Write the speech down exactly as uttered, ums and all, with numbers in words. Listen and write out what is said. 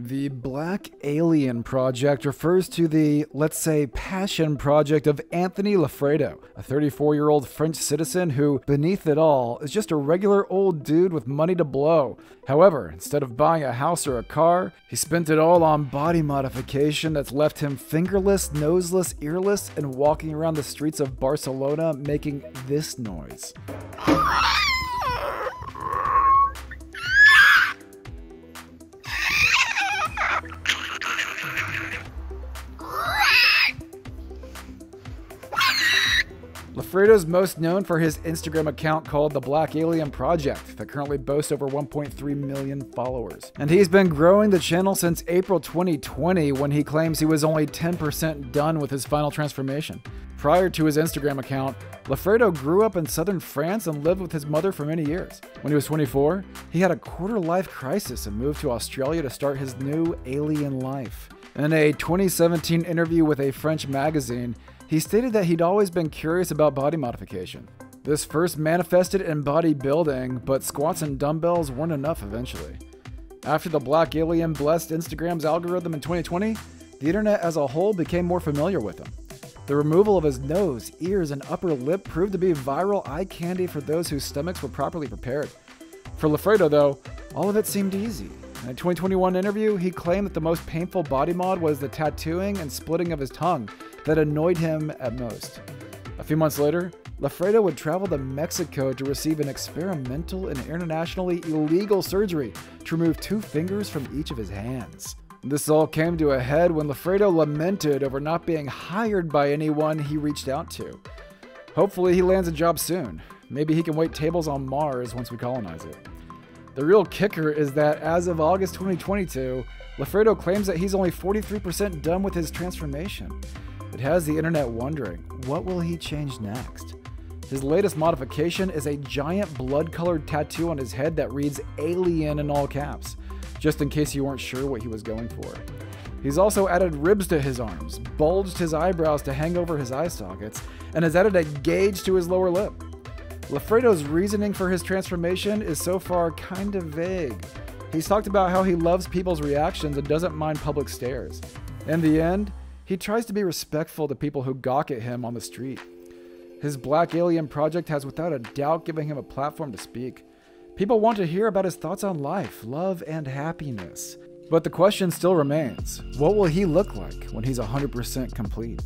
The Black Alien Project refers to the, let's say, passion project of Anthony Loffredo, a thirty-four-year-old French citizen who, beneath it all, is just a regular old dude with money to blow. However, instead of buying a house or a car, he spent it all on body modification that's left him fingerless, noseless, earless, and walking around the streets of Barcelona making this noise. Loffredo's most known for his Instagram account called The Black Alien Project that currently boasts over one point three million followers. And he's been growing the channel since April twenty twenty when he claims he was only ten percent done with his final transformation. Prior to his Instagram account, Loffredo grew up in southern France and lived with his mother for many years. When he was twenty-four, he had a quarter-life crisis and moved to Australia to start his new alien life. In a twenty seventeen interview with a French magazine, he stated that he'd always been curious about body modification. This first manifested in bodybuilding, but squats and dumbbells weren't enough eventually. After the Black Alien blessed Instagram's algorithm in twenty twenty, the internet as a whole became more familiar with him. The removal of his nose, ears, and upper lip proved to be viral eye candy for those whose stomachs were properly prepared. For Loffredo, though, all of it seemed easy. In a twenty twenty-one interview, he claimed that the most painful body mod was the tattooing and splitting of his tongue that annoyed him at most. A few months later, Loffredo would travel to Mexico to receive an experimental and internationally illegal surgery to remove two fingers from each of his hands. This all came to a head when Loffredo lamented over not being hired by anyone he reached out to. Hopefully he lands a job soon. Maybe he can wait tables on Mars once we colonize it. The real kicker is that as of August twenty twenty-two, Loffredo claims that he's only forty-three percent done with his transformation. It has the internet wondering, what will he change next? His latest modification is a giant blood-colored tattoo on his head that reads Alien in all caps, just in case you weren't sure what he was going for. He's also added ribs to his arms, bulged his eyebrows to hang over his eye sockets, and has added a gauge to his lower lip. Loffredo's reasoning for his transformation is so far kind of vague. He's talked about how he loves people's reactions and doesn't mind public stares. In the end, he tries to be respectful to people who gawk at him on the street. His Black Alien Project has without a doubt given him a platform to speak. People want to hear about his thoughts on life, love, and happiness. But the question still remains, what will he look like when he's one hundred percent complete?